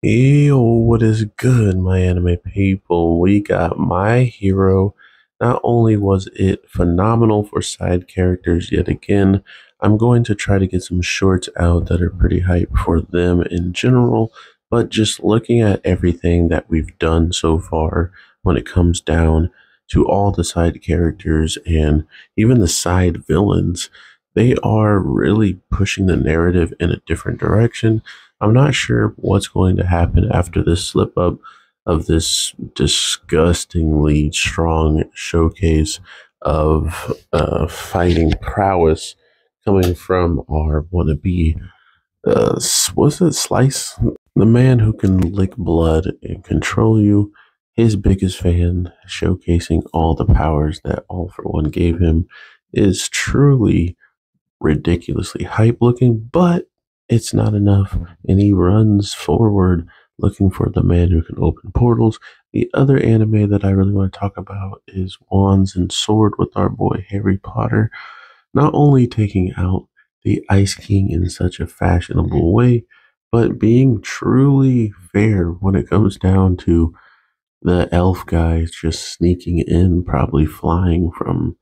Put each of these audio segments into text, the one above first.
Yo, what is good, my anime people? We got My Hero. Not only was it phenomenal for side characters yet again, I'm going to try to get some shorts out that are pretty hype for them in general, but just looking at everything that we've done so far when it comes down to all the side characters and even the side villains, they are really pushing the narrative in a different direction. I'm not sure what's going to happen after this slip up of this disgustingly strong showcase of fighting prowess coming from our wannabe, what's it, Slice? The man who can lick blood and control you, his biggest fan, showcasing all the powers that All for One gave him, is truly ridiculously hype looking, but it's not enough, and he runs forward looking for the man who can open portals. The other anime that I really want to talk about is Wands and Swords with our boy Harry Potter. Not only taking out the Ice King in such a fashionable way, but being truly fair when it comes down to the elf guys just sneaking in, probably flying from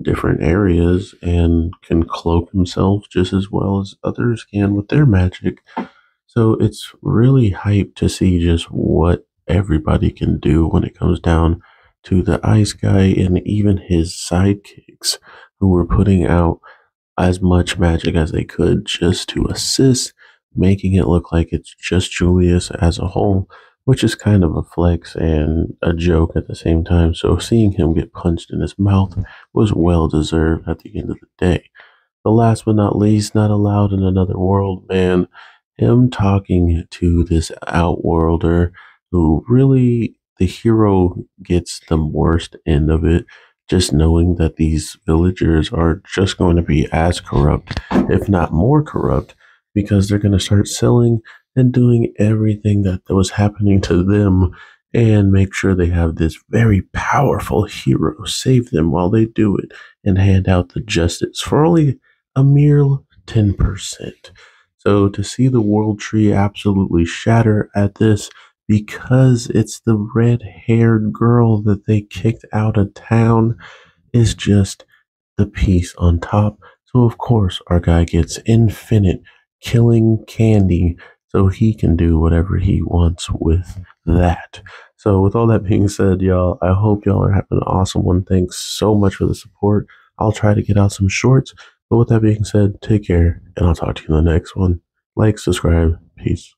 different areas, and can cloak himself just as well as others can with their magic. So it's really hype to see just what everybody can do when it comes down to the ice guy and even his sidekicks, who were putting out as much magic as they could just to assist, making it look like it's just Julius as a whole, which is kind of a flex and a joke at the same time. So seeing him get punched in his mouth was well deserved at the end of the day. The last but not least, Not Allowed in Another World, man, him talking to this outworlder who really, the hero gets the worst end of it, just knowing that these villagers are just going to be as corrupt, if not more corrupt, because they're going to start selling and doing everything that was happening to them and make sure they have this very powerful hero save them while they do it and hand out the justice for only a mere 10%. So to see the World Tree absolutely shatter at this, because it's the red-haired girl that they kicked out of town, is just the piece on top. So of course our guy gets infinite killing candy, so he can do whatever he wants with that. So with all that being said, y'all, I hope y'all are having an awesome one. Thanks so much for the support. I'll try to get out some shorts. But with that being said, take care, and I'll talk to you in the next one. Like, subscribe, peace.